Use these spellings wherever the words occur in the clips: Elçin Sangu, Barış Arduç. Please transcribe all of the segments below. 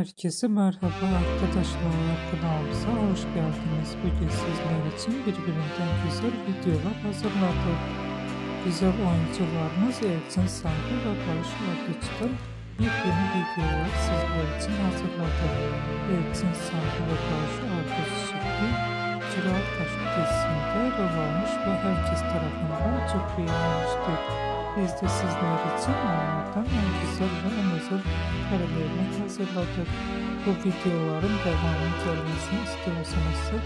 Herkese merhaba arkadaşlar, kanalımıza hoş geldiniz. Bugün sizler için birbirinden güzel videolar hazırladık. Güzel oyuncularımız Elçin Sangu ve Barış Arduç'tan yepyeni videolar sizler için hazırladık. Elçin Sangu ve Barış Arduç şimdi Çırağı Taşı dizisinde rol almış ve herkes tarafından çok beğenilmiştir. Biz de sizler için onlardan en güzel ve en özel karelerini hazırladık. Bu videoların devamını gelmesini istiyorsanızsa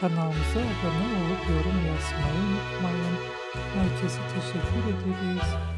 kanalımıza abone olup yorum yazmayı unutmayın. Herkese teşekkür ederiz.